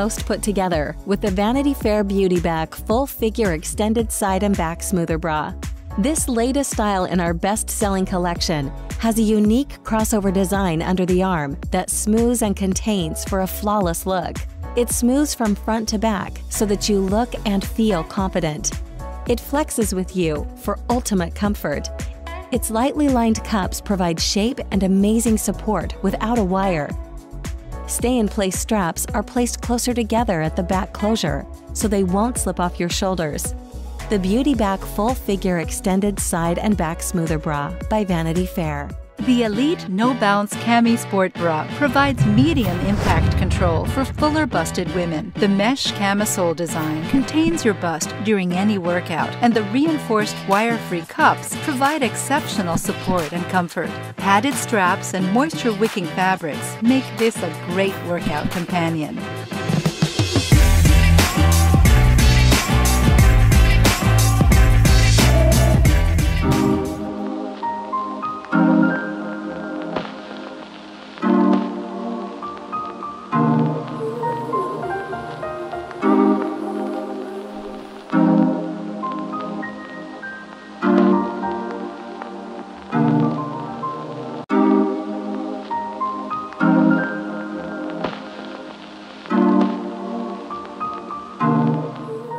most put together with the Vanity Fair Beauty Back Full Figure Extended Side and Back Smoother Bra. This latest style in our best-selling collection has a unique crossover design under the arm that smooths and contains for a flawless look. It smooths from front to back so that you look and feel confident. It flexes with you for ultimate comfort. Its lightly lined cups provide shape and amazing support without a wire. Stay-in-place straps are placed closer together at the back closure so they won't slip off your shoulders. The Beauty Back Full Figure Extended Side and Back Smoother Bra by Vanity Fair. The Elite No Bounce Cami Sport Bra provides medium impact control for fuller busted women. The mesh camisole design contains your bust during any workout, and the reinforced wire-free cups provide exceptional support and comfort. Padded straps and moisture-wicking fabrics make this a great workout companion.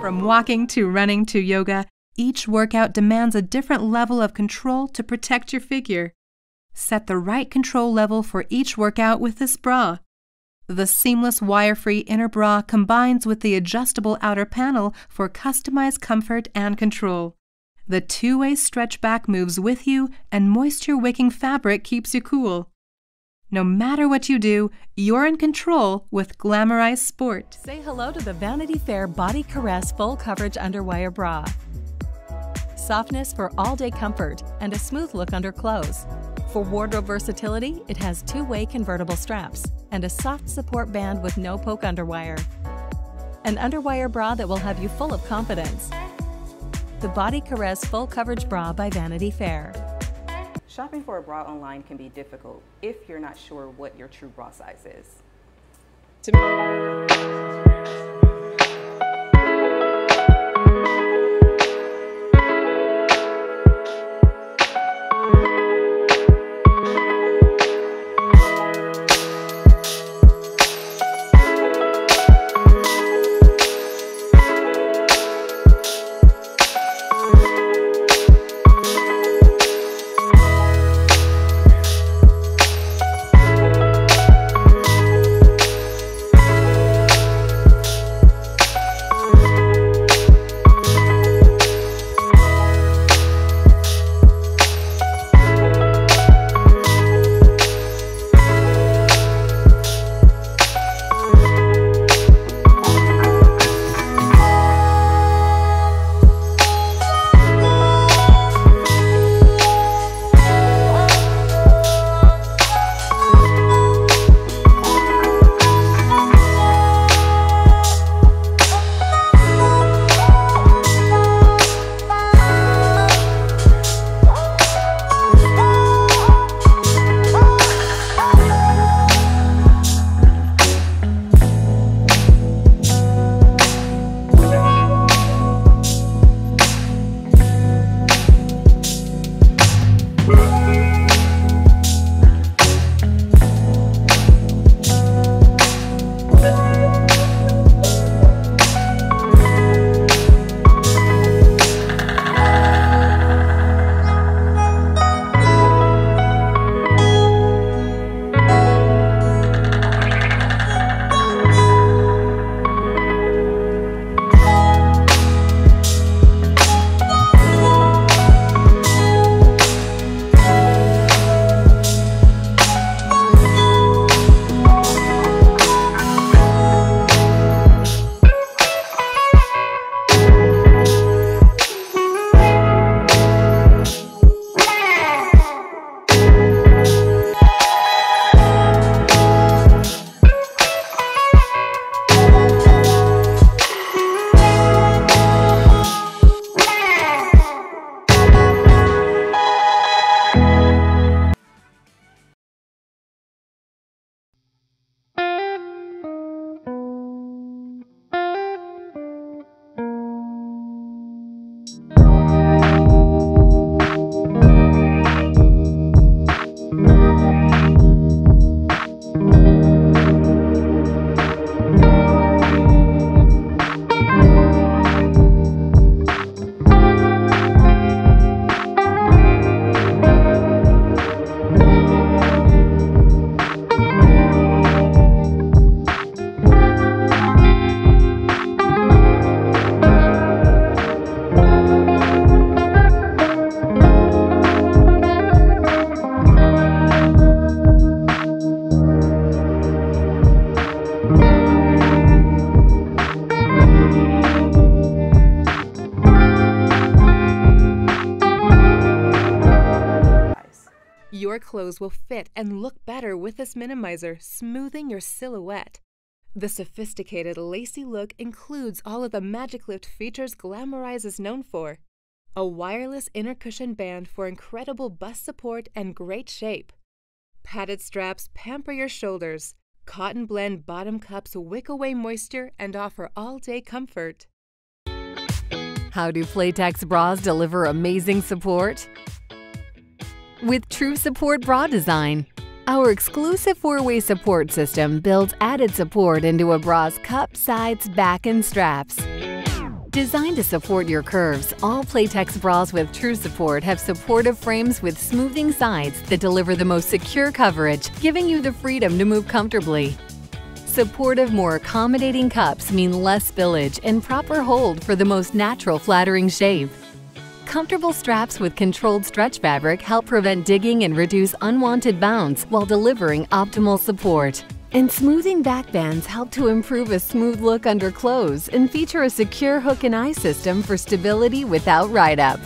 From walking to running to yoga, each workout demands a different level of control to protect your figure. Set the right control level for each workout with this bra. The seamless wire-free inner bra combines with the adjustable outer panel for customized comfort and control. The two-way stretch back moves with you, and moisture-wicking fabric keeps you cool. No matter what you do, you're in control with Glamorize Sport. Say hello to the Vanity Fair Body Caress Full Coverage Underwire Bra. Softness for all-day comfort and a smooth look under clothes. For wardrobe versatility, it has two-way convertible straps and a soft support band with no-poke underwire. An underwire bra that will have you full of confidence. The Body Caress Full Coverage Bra by Vanity Fair. Shopping for a bra online can be difficult if you're not sure what your true bra size is. clothes will fit and look better with this minimizer, smoothing your silhouette. The sophisticated, lacy look includes all of the MagicLift features Glamorize is known for. A wireless inner cushion band for incredible bust support and great shape. Padded straps pamper your shoulders. Cotton blend bottom cups wick away moisture and offer all-day comfort. How do Playtex bras deliver amazing support? With True Support Bra Design. Our exclusive four-way support system builds added support into a bra's cup, sides, back, and straps. Designed to support your curves, all Playtex bras with True Support have supportive frames with smoothing sides that deliver the most secure coverage, giving you the freedom to move comfortably. Supportive, more accommodating cups mean less spillage and proper hold for the most natural, flattering shape. Comfortable straps with controlled stretch fabric help prevent digging and reduce unwanted bounce while delivering optimal support. And smoothing backbands help to improve a smooth look under clothes and feature a secure hook and eye system for stability without ride-up.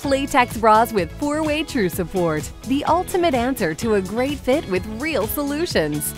Playtex bras with four-way True Support, the ultimate answer to a great fit with real solutions.